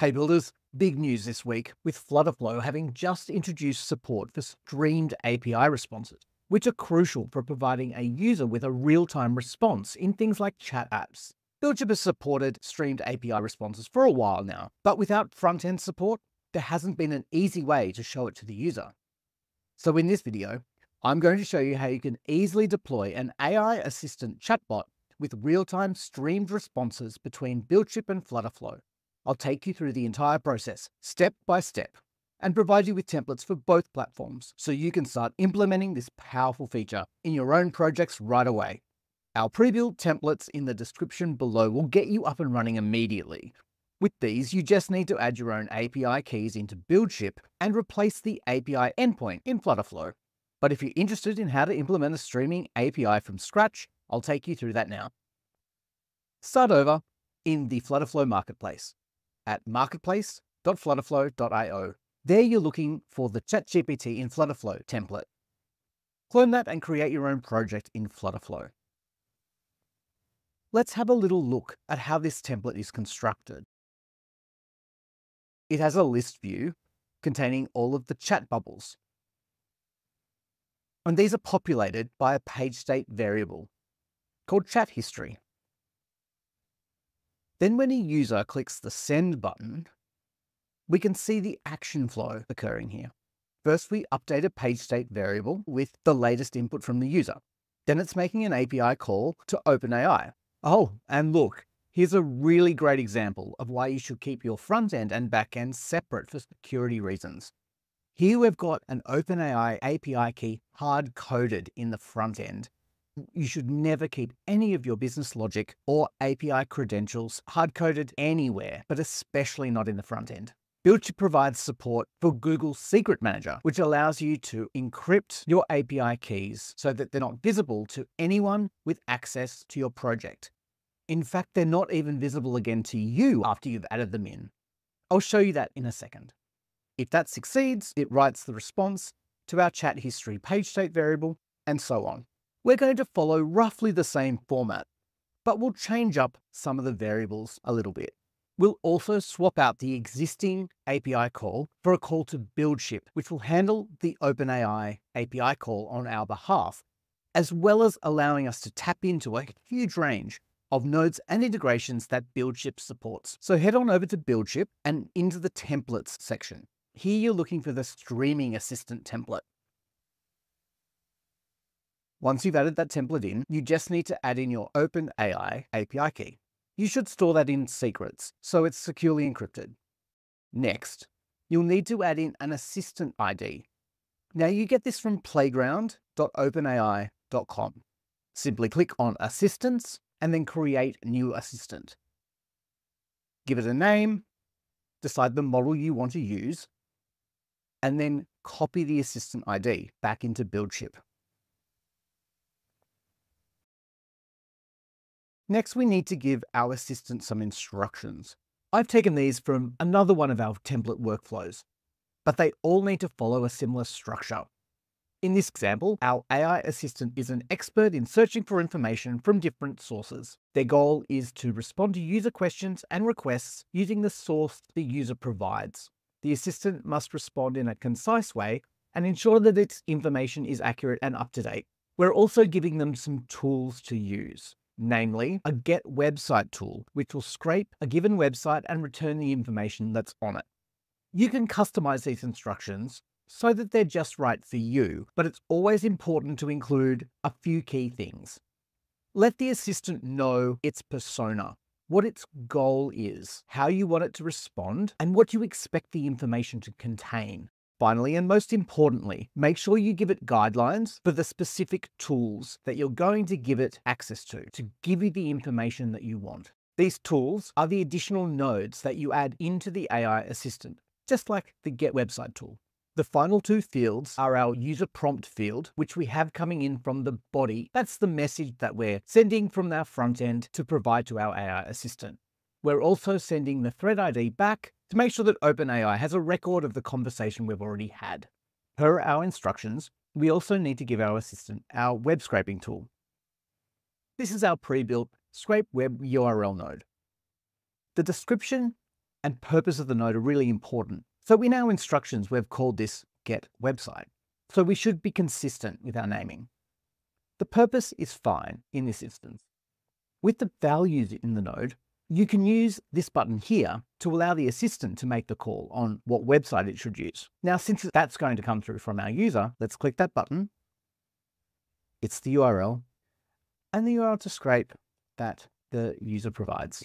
Hey builders, big news this week with Flutterflow having just introduced support for streamed API responses, which are crucial for providing a user with a real-time response in things like chat apps. Buildship has supported streamed API responses for a while now, but without front-end support, there hasn't been an easy way to show it to the user. So in this video, I'm going to show you how you can easily deploy an AI assistant chatbot with real-time streamed responses between Buildship and Flutterflow. I'll take you through the entire process, step by step, and provide you with templates for both platforms so you can start implementing this powerful feature in your own projects right away. Our pre-built templates in the description below will get you up and running immediately. With these, you just need to add your own API keys into Buildship and replace the API endpoint in Flutterflow. But if you're interested in how to implement a streaming API from scratch, I'll take you through that now. Start over in the Flutterflow marketplace at marketplace.flutterflow.io. There you're looking for the ChatGPT in Flutterflow template. Clone that and create your own project in Flutterflow. Let's have a little look at how this template is constructed. It has a list view containing all of the chat bubbles, and these are populated by a page state variable called chat history. Then when a user clicks the send button, we can see the action flow occurring here. First, we update a page state variable with the latest input from the user. Then it's making an API call to OpenAI. Oh, and look, here's a really great example of why you should keep your front end and back end separate for security reasons. Here we've got an OpenAI API key hard coded in the front end. You should never keep any of your business logic or API credentials hard-coded anywhere, but especially not in the front end. Buildship provides support for Google Secret Manager, which allows you to encrypt your API keys so that they're not visible to anyone with access to your project. In fact, they're not even visible again to you after you've added them in. I'll show you that in a second. If that succeeds, it writes the response to our chat history page state variable and so on. We're going to follow roughly the same format, but we'll change up some of the variables a little bit. We'll also swap out the existing API call for a call to Buildship, which will handle the OpenAI API call on our behalf, as well as allowing us to tap into a huge range of nodes and integrations that Buildship supports. So head on over to Buildship and into the templates section. Here you're looking for the streaming assistant template. Once you've added that template in, you just need to add in your OpenAI API key. You should store that in secrets, so it's securely encrypted. Next, you'll need to add in an assistant ID. Now you get this from playground.openai.com. Simply click on Assistants and then create new assistant. Give it a name, decide the model you want to use, and then copy the assistant ID back into Buildship. Next, we need to give our assistant some instructions. I've taken these from another one of our template workflows, but they all need to follow a similar structure. In this example, our AI assistant is an expert in searching for information from different sources. Their goal is to respond to user questions and requests using the source the user provides. The assistant must respond in a concise way and ensure that its information is accurate and up to date. We're also giving them some tools to use. Namely, a get website tool, which will scrape a given website and return the information that's on it. You can customize these instructions so that they're just right for you, but it's always important to include a few key things. Let the assistant know its persona, what its goal is, how you want it to respond, and what you expect the information to contain. Finally, and most importantly, make sure you give it guidelines for the specific tools that you're going to give it access to give you the information that you want. These tools are the additional nodes that you add into the AI assistant, just like the Get Website tool. The final two fields are our user prompt field, which we have coming in from the body. That's the message that we're sending from our front end to provide to our AI assistant. We're also sending the thread ID back to make sure that OpenAI has a record of the conversation we've already had. Per our instructions, we also need to give our assistant our web scraping tool. This is our pre-built scrape web URL node. The description and purpose of the node are really important. So in our instructions, we've called this get website. So we should be consistent with our naming. The purpose is fine in this instance. With the values in the node, you can use this button here to allow the assistant to make the call on what website it should use. Now, since that's going to come through from our user, let's click that button. It's the URL and the URL to scrape that the user provides.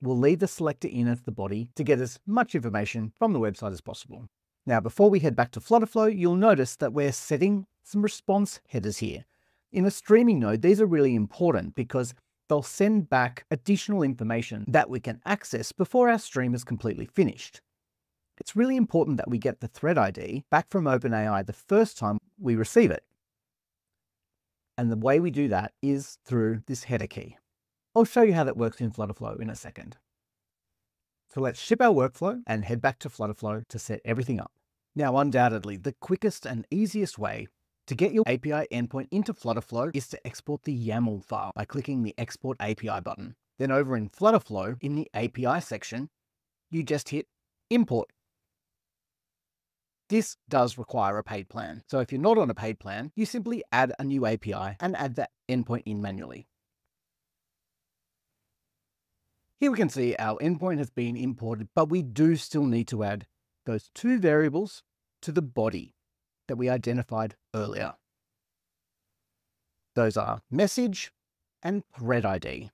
We'll leave the selector in as the body to get as much information from the website as possible. Now, before we head back to Flutterflow, you'll notice that we're setting some response headers here. In a streaming node, these are really important because they'll send back additional information that we can access before our stream is completely finished. It's really important that we get the thread ID back from OpenAI the first time we receive it. And the way we do that is through this header key. I'll show you how that works in Flutterflow in a second. So let's ship our workflow and head back to Flutterflow to set everything up. Now, undoubtedly, the quickest and easiest way to get your API endpoint into Flutterflow is to export the YAML file by clicking the Export API button. Then over in Flutterflow, in the API section, you just hit Import. This does require a paid plan. So if you're not on a paid plan, you simply add a new API and add that endpoint in manually. Here we can see our endpoint has been imported, but we do still need to add those two variables to the body that we identified earlier. Those are message and thread ID.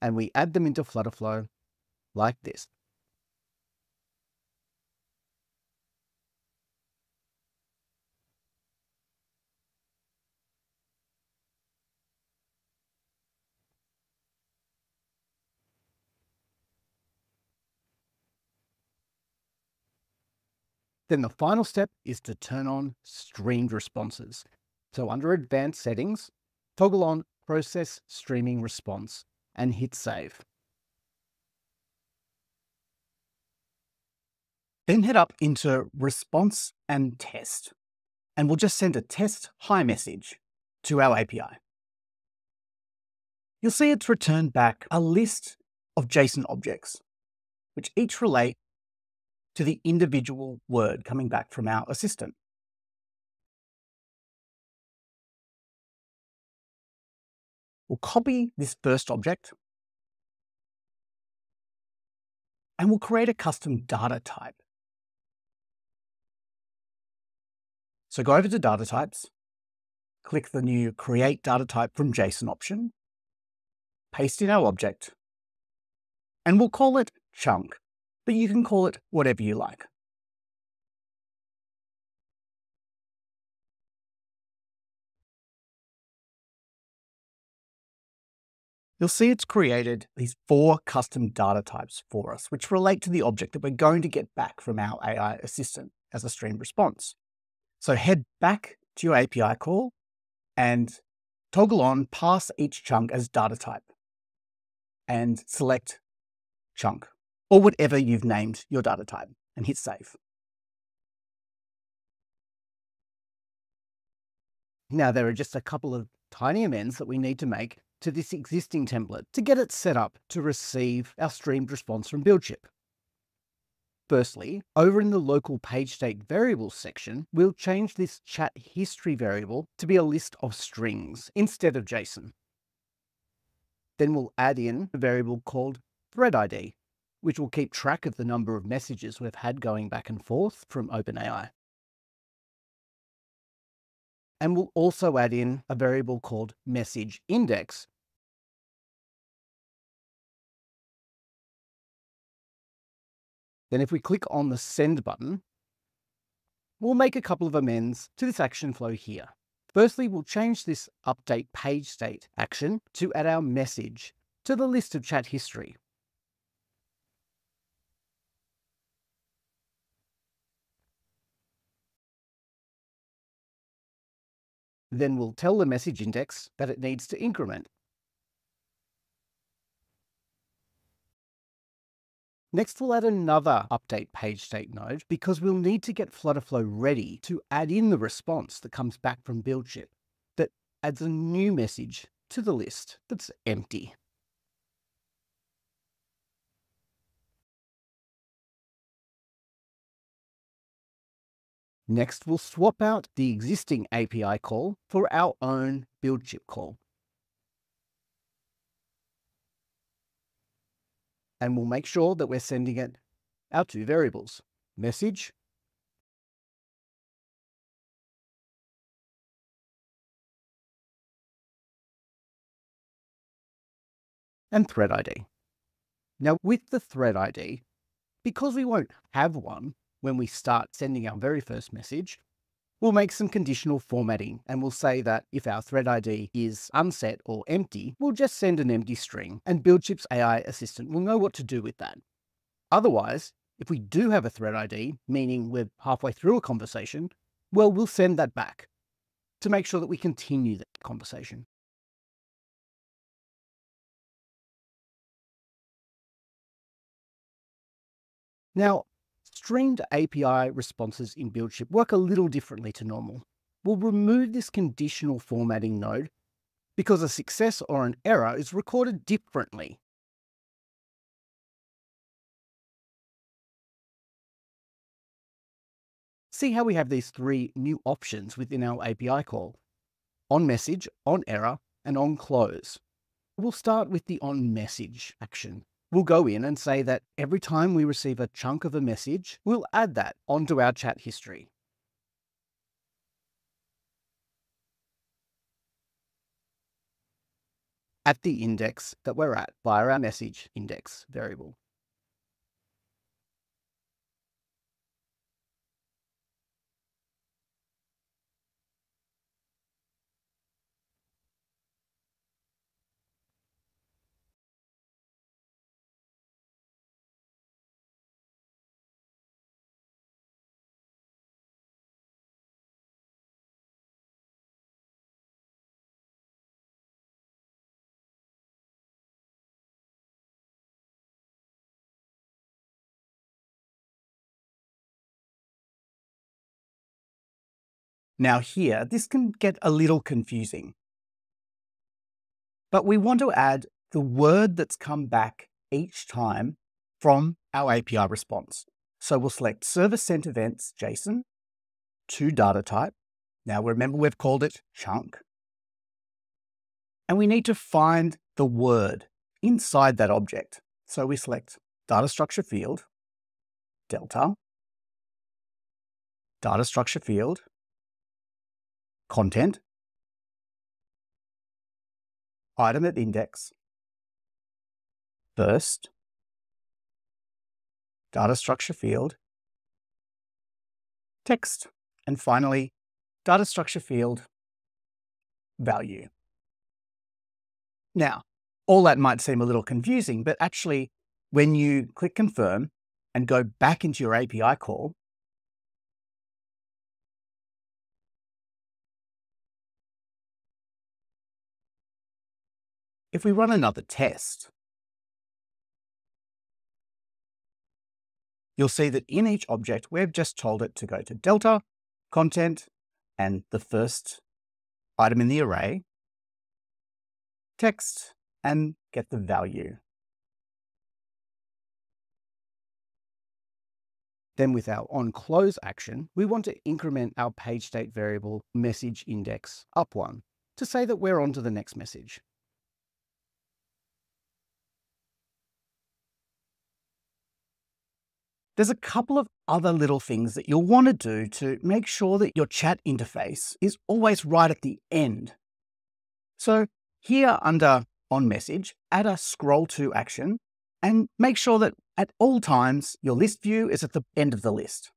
And we add them into Flutterflow like this. Then the final step is to turn on streamed responses. So under Advanced Settings, toggle on Process Streaming Response and hit save. Then head up into response and test, and we'll just send a test hi message to our API. You'll see it's returned back a list of JSON objects, which each relate to the individual word coming back from our assistant. We'll copy this first object and we'll create a custom data type. So go over to data types, click the new create data type from JSON option, paste in our object, and we'll call it chunk, but you can call it whatever you like. You'll see it's created these four custom data types for us, which relate to the object that we're going to get back from our AI assistant as a stream response. So head back to your API call and toggle on pass each chunk as data type and select chunk or whatever you've named your data type and hit save. Now there are just a couple of tiny amends that we need to make to this existing template to get it set up to receive our streamed response from Buildship. Firstly, over in the local page state variables section, we'll change this chat history variable to be a list of strings instead of JSON. Then we'll add in a variable called thread ID, which will keep track of the number of messages we've had going back and forth from OpenAI. And we'll also add in a variable called message index, then if we click on the send button, we'll make a couple of amends to this action flow here. Firstly, we'll change this update page state action to add our message to the list of chat history. Then we'll tell the message index that it needs to increment. Next, we'll add another update page state node because we'll need to get Flutterflow ready to add in the response that comes back from Buildship that adds a new message to the list that's empty. Next, we'll swap out the existing API call for our own Buildship call. And we'll make sure that we're sending it our two variables, message and thread ID. Now with the thread ID, because we won't have one when we start sending our very first message, we'll make some conditional formatting, and we'll say that if our thread ID is unset or empty, we'll just send an empty string, and Buildship's AI assistant will know what to do with that. Otherwise, if we do have a thread ID, meaning we're halfway through a conversation, well, we'll send that back to make sure that we continue that conversation. Now, stringed API responses in Buildship work a little differently to normal. We'll remove this conditional formatting node because a success or an error is recorded differently. See how we have these three new options within our API call: on message, on error, and on close. We'll start with the on message action. We'll go in and say that every time we receive a chunk of a message, we'll add that onto our chat history. At the index that we're at via our message index variable. Now here, this can get a little confusing, but we want to add the word that's come back each time from our API response. So we'll select server sent events JSON to data type. Now remember, we've called it chunk, and we need to find the word inside that object. So we select data structure field, delta, data structure field, content, item at index, burst, data structure field, text, and finally, data structure field, value. Now, all that might seem a little confusing, but actually, when you click confirm and go back into your API call, if we run another test, you'll see that in each object, we've just told it to go to delta, content, and the first item in the array, text, and get the value. Then with our onClose action, we want to increment our page state variable message index up one to say that we're on to the next message. There's a couple of other little things that you'll want to do to make sure that your chat interface is always right at the end. So here under on message, add a scroll to action and make sure that at all times, your list view is at the end of the list.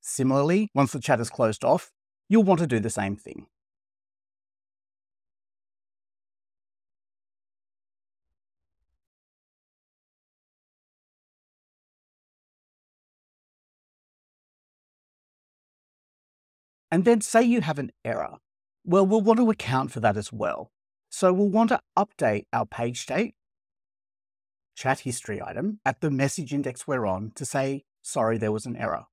Similarly, once the chat is closed off, you'll want to do the same thing. And then say you have an error. Well, we'll want to account for that as well. So we'll want to update our page state chat history item at the message index we're on to say, sorry, there was an error.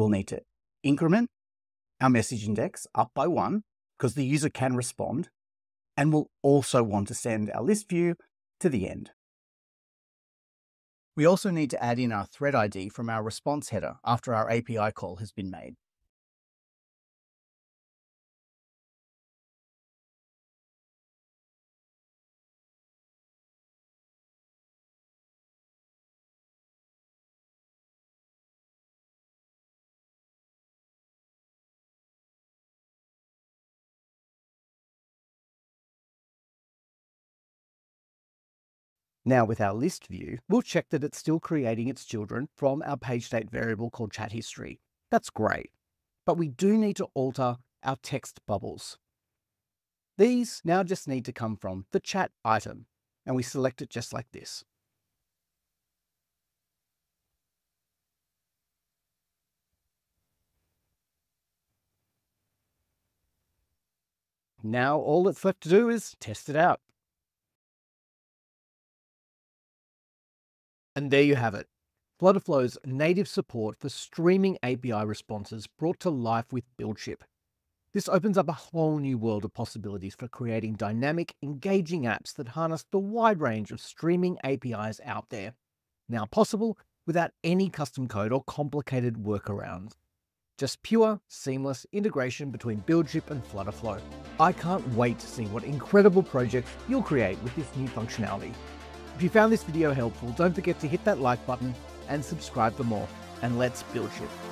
we'll need to increment our message index up by 1 because the user can respond, and we'll also want to send our list view to the end. We also need to add in our thread ID from our response header after our API call has been made. Now with our list view, we'll check that it's still creating its children from our page state variable called chat history. That's great, but we do need to alter our text bubbles. These now just need to come from the chat item, and we select it just like this. Now all that's left to do is test it out. And there you have it, Flutterflow's native support for streaming API responses brought to life with Buildship. This opens up a whole new world of possibilities for creating dynamic, engaging apps that harness the wide range of streaming APIs out there, now possible without any custom code or complicated workarounds. Just pure, seamless integration between Buildship and Flutterflow. I can't wait to see what incredible projects you'll create with this new functionality. If you found this video helpful, don't forget to hit that like button and subscribe for more. And let's build ship.